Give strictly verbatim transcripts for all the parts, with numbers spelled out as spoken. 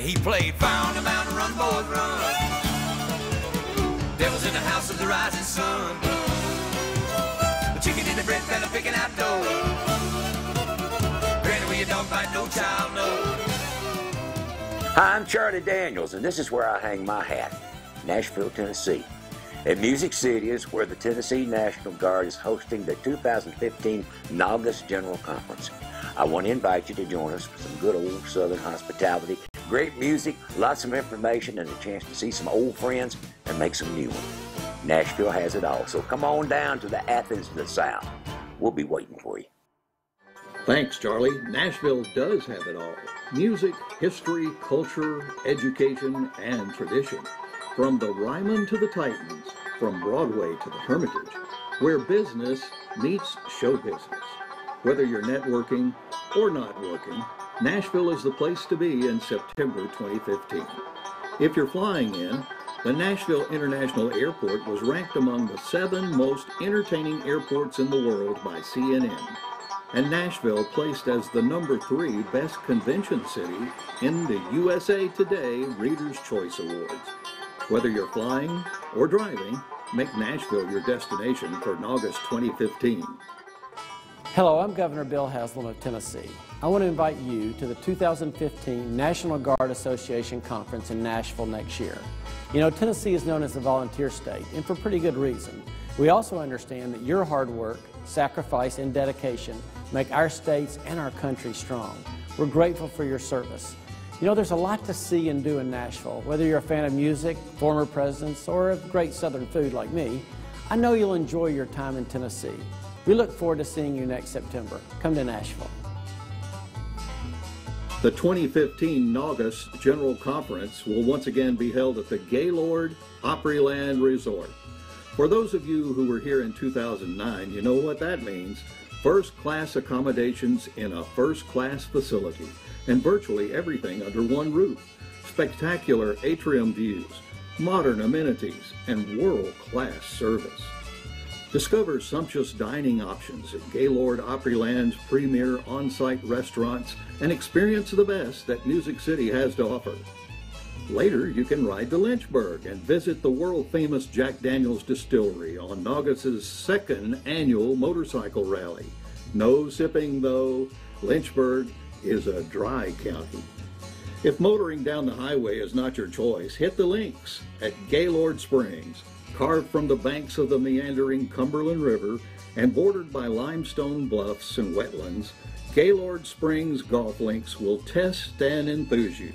he played. Found a mountain, run, boys, run. Devil's in the house of the rising sun. The chicken in the bread fella picking out dough. Granny, where your dog bite, no child, no. Hi, I'm Charlie Daniels, and this is where I hang my hat, Nashville, Tennessee. And Music City is where the Tennessee National Guard is hosting the two thousand fifteen NGAUS General Conference. I want to invite you to join us for some good old Southern hospitality, great music, lots of information, and a chance to see some old friends and make some new ones. Nashville has it all, so come on down to the Athens of the South. We'll be waiting for you. Thanks, Charlie. Nashville does have it all. Music, history, culture, education, and tradition. From the Ryman to the Titans, from Broadway to the Hermitage, where business meets show business. Whether you're networking or not working, Nashville is the place to be in September twenty fifteen. If you're flying in, the Nashville International Airport was ranked among the seven most entertaining airports in the world by C N N, and Nashville placed as the number three best convention city in the U S A Today Reader's Choice Awards. Whether you're flying or driving, make Nashville your destination for NGAUS twenty fifteen. Hello, I'm Governor Bill Haslam of Tennessee. I want to invite you to the two thousand fifteen National Guard Association Conference in Nashville next year. You know, Tennessee is known as a volunteer state, and for pretty good reason. We also understand that your hard work, sacrifice, and dedication make our states and our country strong. We're grateful for your service. You know, there's a lot to see and do in Nashville, whether you're a fan of music, former presidents, or of great Southern food like me. I know you'll enjoy your time in Tennessee. We look forward to seeing you next September. Come to Nashville. The twenty fifteen NGAUS General Conference will once again be held at the Gaylord Opryland Resort. For those of you who were here in two thousand nine, you know what that means. First-class accommodations in a first-class facility, and virtually everything under one roof. Spectacular atrium views, modern amenities, and world-class service. Discover sumptuous dining options at Gaylord Opryland's premier on-site restaurants and experience the best that Music City has to offer. Later, you can ride to Lynchburg and visit the world-famous Jack Daniels Distillery on NGAUS's second annual motorcycle rally. No sipping, though. Lynchburg is a dry county. If motoring down the highway is not your choice, hit the links at Gaylord Springs, carved from the banks of the meandering Cumberland River and bordered by limestone bluffs and wetlands. Gaylord Springs golf links will test and enthuse you.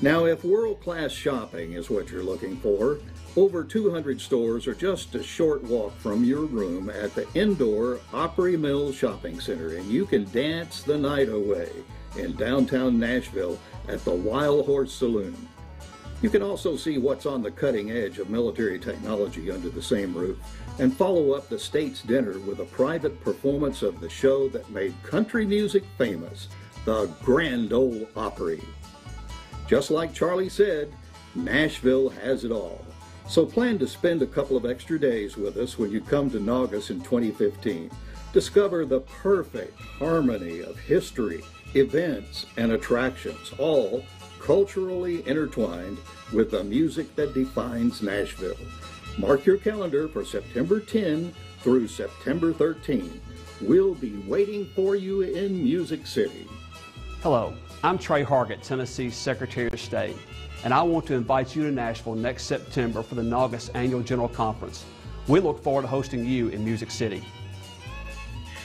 Now, if world-class shopping is what you're looking for, over two hundred stores are just a short walk from your room at the indoor Opry Mills Shopping Center, and you can dance the night away in downtown Nashville at the Wild Horse Saloon. You can also see what's on the cutting edge of military technology under the same roof, and follow up the state's dinner with a private performance of the show that made country music famous, the Grand Ole Opry. Just like Charlie said, Nashville has it all. So plan to spend a couple of extra days with us when you come to NGAUS in twenty fifteen. Discover the perfect harmony of history, events, and attractions, all culturally intertwined with the music that defines Nashville. Mark your calendar for September tenth through September thirteenth. We'll be waiting for you in Music City. Hello, I'm Tre Hargett, Tennessee's Secretary of State, and I want to invite you to Nashville next September for the NGAUS Annual General Conference. We look forward to hosting you in Music City.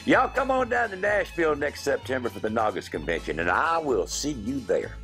Y'all come on down to Nashville next September for the NGAUS Convention, and I will see you there.